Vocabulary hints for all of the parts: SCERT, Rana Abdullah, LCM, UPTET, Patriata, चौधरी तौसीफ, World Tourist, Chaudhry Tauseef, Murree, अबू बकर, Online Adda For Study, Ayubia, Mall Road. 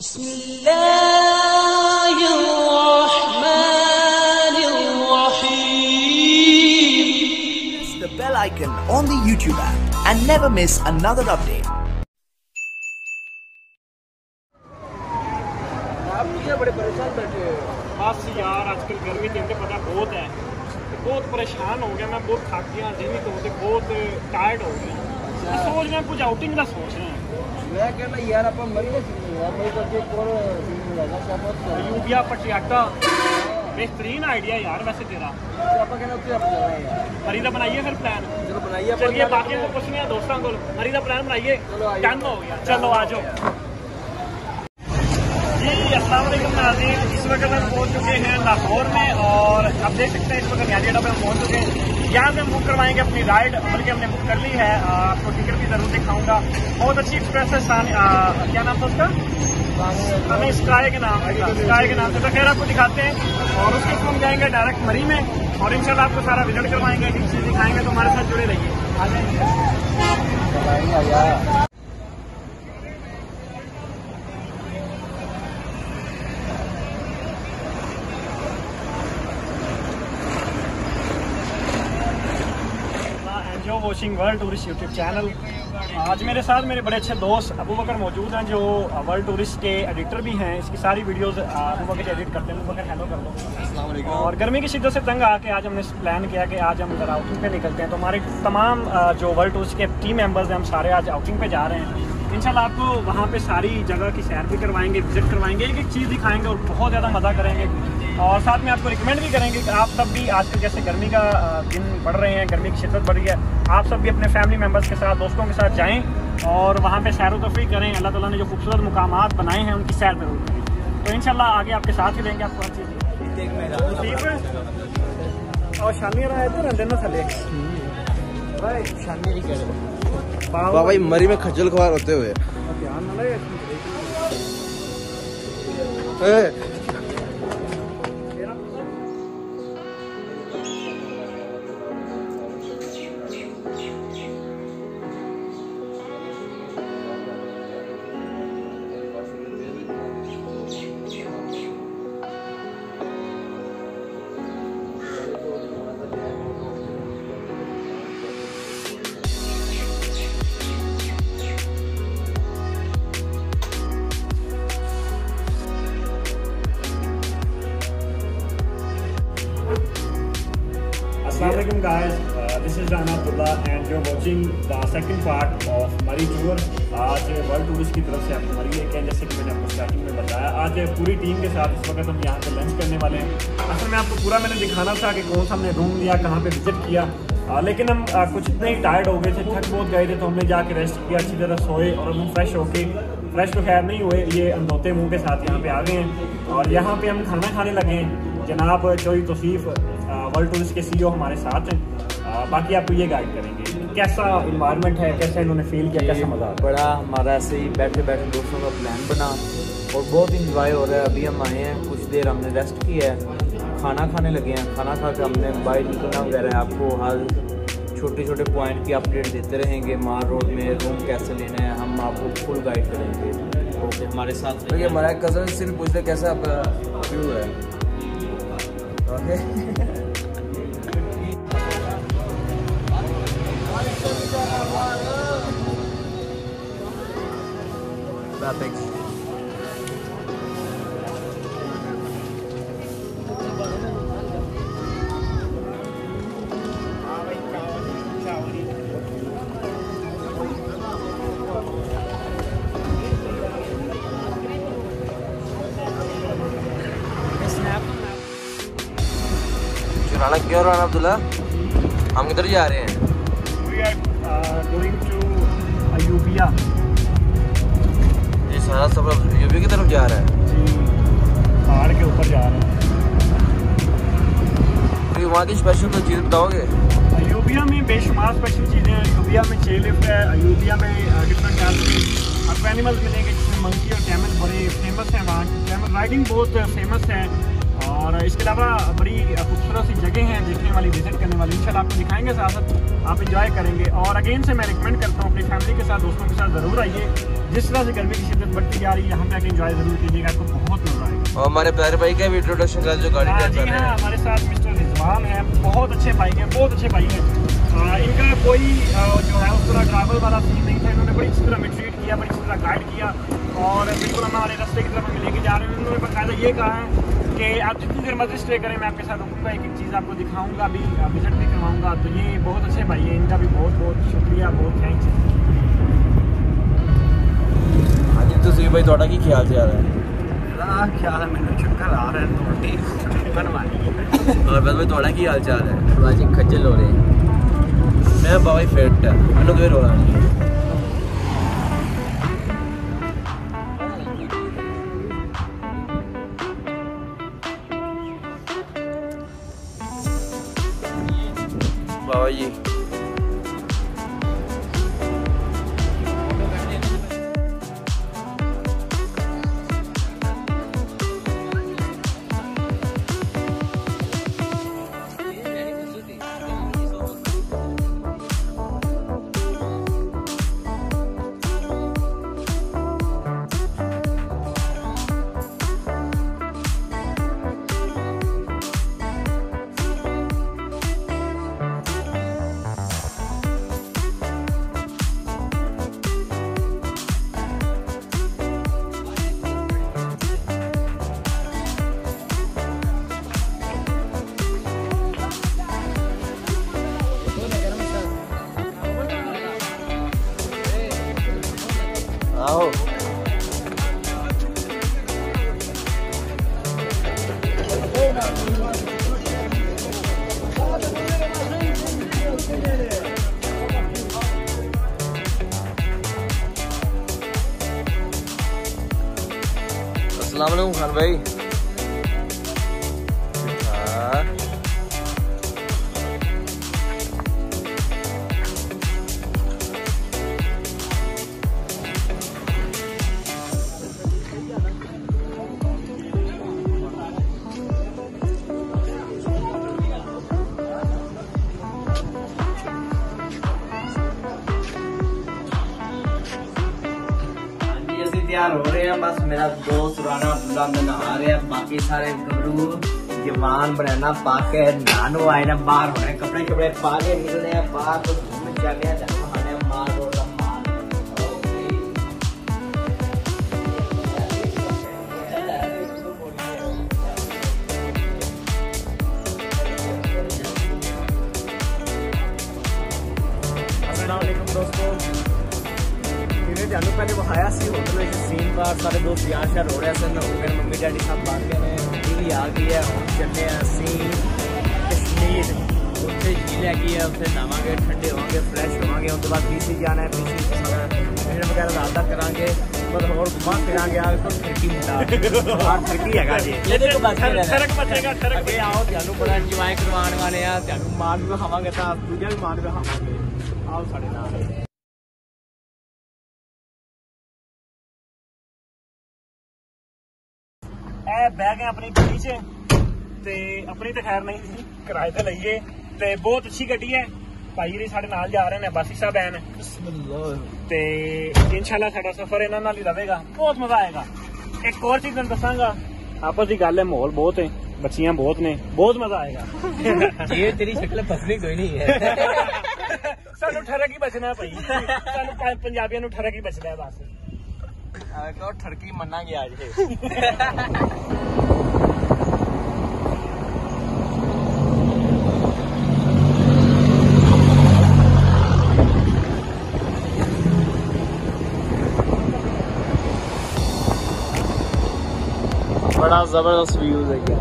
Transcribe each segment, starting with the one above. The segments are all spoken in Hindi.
बिस्मिल्लाहिर्रहमानिर्रहीम Press the bell icon on the YouTube app and never miss another update. आप क्या बड़े परेशान बैठे हो? बस यार आजकल गर्मी के अंदर पता बहुत है, बहुत परेशान हो गया मैं, बहुत थक गया, दिन तो होते बहुत टायर्ड हो गया। सोच रहे हैं कुछ आउटिंग का सोच रहे हैं। मैं कहना यार आप मरी नहीं सकते, अयूबिया पटियाटा बेहतरीन आइडिया यार वैसे तेरा। मरी का बनाइए फिर प्लान, चलो बनाइए। चलिए बाकी को कुछ नहीं है, दोस्तों को मरी का प्लान बनाइए, डन हो गया, चलो आ जाओ जी। अस्सलाम वालेकुम नाज़रीन, इस वक्त हम पहुँच चुके हैं लाहौर में और आप देख सकते हैं इस वक्त यहाँ पे हम पहुँच चुके हैं। यहाँ से हम बुक करवाएंगे अपनी राइड, बल्कि हमने बुक कर ली है, आपको टिकट भी जरूर दिखाऊंगा। बहुत अच्छी एक्सप्रेस है, क्या नाम था उसका, हमें स्काई के नाम, स्काई के नाम से। तो खैर आपको दिखाते हैं और उसके हम जाएंगे डायरेक्ट मरी में और इंशाल्लाह आपको सारा विजिट करवाएंगे, चीज़ दिखाएंगे, तो हमारे साथ जुड़े रहिए। Watching world tourist YouTube channel. आज मेरे साथ मेरे बड़े अच्छे दोस्त अबू बकर मौजूद हैं जो वर्ल्ड टूरिस्ट के एडिटर भी हैं, इसकी सारी वीडियोस अबू बकर एडिट करते हैं। अबू बकर हेलो कर दो। अस्सलाम वालेकुम। और गर्मी की शिद्दत से तंग आके आज हमने प्लान किया कि आज हम जरा आउटिंग पे निकलते हैं, तो हमारे तमाम जो वर्ल्ड टूरिस्ट के टीम मेम्बर्स हैं हम सारे आज आउटिंग पे जा रहे हैं। इंशाल्लाह आपको वहाँ पे सारी जगह की सैर भी करवाएंगे, विजिट करवाएंगे, एक एक चीज़ दिखाएंगे और बहुत ज़्यादा मज़ा करेंगे। और साथ में आपको रिकमेंड भी करेंगे कि आप सब भी आजकल जैसे गर्मी का दिन बढ़ रहे हैं, गर्मी की शिद्दत बढ़ रही है, आप सब भी अपने फैमिली मेम्बर्स के साथ, दोस्तों के साथ जाएँ और वहाँ पर सैर तफरीह करें। अल्लाह ताला ने जो खूबसूरत मुकामात बनाए हैं उनकी सैर ज़रूर करें। तो इंशाल्लाह आगे आपके साथ ही रहेंगे, आपको हर चीज़। और शामिया रहा है तो रंधन शामिया बाबा भाई मरी में खजल खुआर होते हुए Assalamualaikum guys, this is Rana Abdullah and you're watching the second part of Murree tour। आज वर्ल्ड टूरिस्ट की तरफ से आपको मरी लेके हैं, जैसे कि मैंने आपको स्टार्टिंग में बताया। आज पूरी टीम के साथ इस वक्त हम यहाँ पे लंच करने वाले हैं। असल में आपको पूरा मैंने दिखाना था कि कौन सा हमने रूम लिया, कहाँ पे विजिट किया, लेकिन हम कुछ इतने ही टायर्ड हो गए थे, थक बहुत गए थे, तो हमने जाके रेस्ट किया, अच्छी तरह सोए और हम फ्रेश होके, फ्रेश तो खैर नहीं हुए, ये अंधोते मुँह के साथ यहाँ पर आ गए हैं। और यहाँ पर हम खाना खाने लगे हैं। जनाब चौधरी तौसीफ वर्ल्ड टूरिस्ट के CEO हमारे साथ हैं, बाकी आपको ये गाइड करेंगे कैसा इन्वायरमेंट है, कैसा इन्होंने फील किया, कैसा मज़ा बड़ा। हमारा ऐसे ही बैठे बैठे दोस्तों का प्लान बना और बहुत इन्जॉय हो रहा है। अभी हम आए हैं, कुछ देर हमने रेस्ट किया है, खाना खाने लगे हैं, खाना खा के हमने बाहर निकलना वगैरह है। आपको हर छोटे छोटे पॉइंट की अपडेट देते रहेंगे, माल रोड में रूम कैसे लेना है हम आपको फुल गाइड करेंगे। ओके हमारे साथ हमारा कज़न से भी पूछते कैसा व्यू है। ओके चुराना क्यों राना अब्दुल्ला, हम किधर जा रहे हैं? Going to Ayubia. ये सारा सफर अयूबिया की तरफ जा रहा है जी, पहाड़ के ऊपर जा रहा है। वहाँ की स्पेशल कोई चीज़ बताओगे? अयूबिया में बेशुमार स्पेशल चीज़ें हैं। अयूबिया में चेयरलिफ्ट है, अयूबिया में डिफरेंट टाइप्स ऑफ एनिमल्स मिलेंगे, जिसमें मंकी और कैमल बड़े फेमस हैं। वहाँ की कैमल राइडिंग बहुत फेमस है और इसके अलावा बड़ी खूबसूरत सी जगह हैं देखने वाली, विजिट करने वाली। इंशाल्लाह आपको दिखाएंगे, साथ साथ आप इंजॉय करेंगे। और अगेन से मैं रिकमेंड करता हूँ अपनी फैमिली के साथ, दोस्तों के साथ ज़रूर आइए। जिस तरह से गर्मी की शिद्दत बढ़ती जा रही है, यहाँ पे आके एंजॉय जरूर कीजिएगा, आपको बहुत मजा आएगा। और हमारे प्यारे भाई का भी इंट्रोडक्शन का जो गाड़ी है हमारे साथ मिस्टर रिजवान है, बहुत अच्छे भाई हैं, बहुत अच्छे भाई हैं। इनका कोई जो है उस तरह ट्रैवल वाला सीन नहीं था, इन्होंने बड़ी अच्छी तरह हमें ट्रीट किया, बड़ी अच्छी तरह गाइड किया और बिल्कुल हमारे रास्ते की तरफ हमें लेके जा रहे हैं। उन्होंने बाकायदा ये कहा है कि आप जितनी देर मर्जी स्टे करें, मैं आपके साथ रुकूंगा, एक एक चीज़ आपको दिखाऊंगा, अभी विजिट भी करवाऊंगा। तो ये बहुत अच्छे भाई हैं, इनका भी बहुत बहुत शुक्रिया, बहुत थैंक्स। हाँ जी, तो सी भाई थोड़ा की ख्याल से आ रहा है, ख्याल मैंने चक्कर आ रहा है। और बस भाई थोड़ा की हाल चाल है, थोड़ा जी खज्जल हो रहे हैं। मैं भाई फिट है, मैंने कोई रोना नहीं। बाबा जी अलैकुम खान भाई। हाँ तैयार हो रहे हैं, बस मेरा दोस्त राना बुलंद नहा रहे हैं, बाकी सारे गबरू जवान बनाना पाके नानो आए ना बाहर हो रहे हैं, कपड़े कपड़े पाके निकले हैं बाहर। तो घूमने जाने हैं माल रोड का माल। अस्सलामुअलैकुम दोस्तों, जानू पहले बहाया सी होटल में सीन बार सारे दोस्त यार शार हो रहे हैं, ना मेरे मम्मी डैडी साहब बात कर रहे हैं, टीवी आ गई है, हम चलने हैं सीन कश्मीर। उसे झील हैगी है, उसे नहावे ठंडे होंगे, फ्रैश होंगे, उसके बाद बीसी जाना है, बीसी जाना है, फिर वगैरह रास्ता करांगे, मतलब और घुमा फिरांगे। आज तो ठंडी मिला और ठंडी हैगा जी, लेकिन तो बात है सड़क पर रहेगा, सड़क पे आओ, जानू बड़ा एंजॉय करवाने वाले हैं, जानू मार भी खावांगे, तो आप पूजा भी मार भी खावांगे, आओ साढ़े नाल। बैग है अपनी गड्डी च, अपनी तो खैर नहीं किराए से लाइए, तो बहुत अच्छी गड्डी है, भाई साढ़े नाल जा रहे हैं बासी साहब हैं, ते इंशाल्लाह साडा सफर इन्हां नाल ही रहेगा, बहुत मजा आएगा। एक और चीज तुहानूं दसांगा, आपस की गल है, माहौल बहुत है, बच्चियां बहुत ने, बहुत मजा आएगा। ये तेरी शक्ल फसनी कोई नहीं है, सानू ठरक ही बचना भाई, सानू पंजाबियों नू ठरक ही बचना है बस। तो ठरकी मना गया आज। बड़ा जबरदस्त व्यूज है क्या।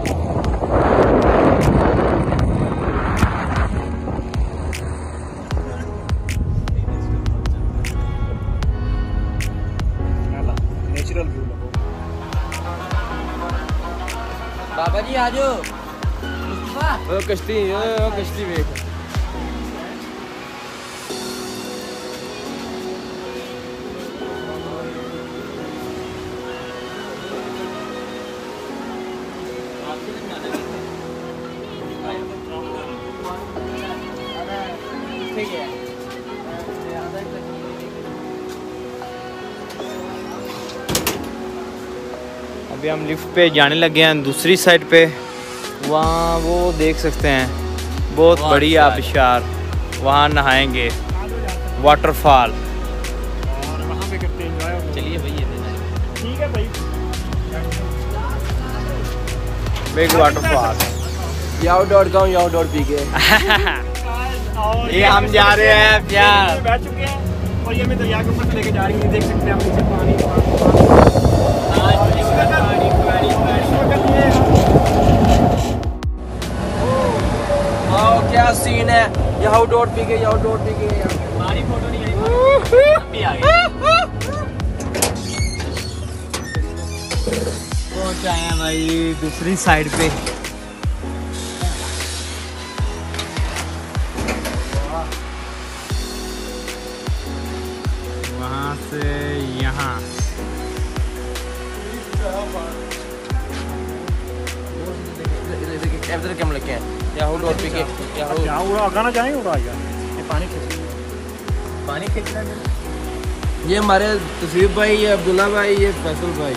बाबा जी आ जाओ, ओ कश्ती, ओ कश्ती देख। ठीक है। अभी हम लिफ्ट पे जाने लगे हैं दूसरी साइड पे, वहाँ वो देख सकते हैं बहुत बढ़िया आबशार, वहाँ नहाएंगे वाटरफॉल। चलिए भैया ठीक है भाई, बिग वाटरफॉल याओ डॉट गाँव याओ डॉट पी के। ये हम जा रहे हैं प्यार बैठ चुके हैं और ये हमें दरिया के ऊपर लेके जा रही है, देख सकते हैं आप नीचे पानी आओ क्या सीन है, यहाँ डॉट पी के यहाँ डॉट पी के हमारी फोटो नहीं आई भी आ गई। पहुंच आए हैं भाई दूसरी साइड पे, वहाँ से यहाँ कम लगे ना जाए ये पानी खींचना है। ये हमारे तौसीफ भाई, ये अब्दुल्ला भाई, ये फैसल भाई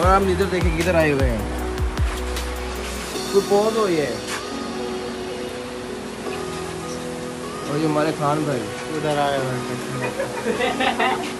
और हम इधर देखें किधर आए हुए हैं, तो बहुत हो ये और ये हमारे खान भाई उधर आए हुए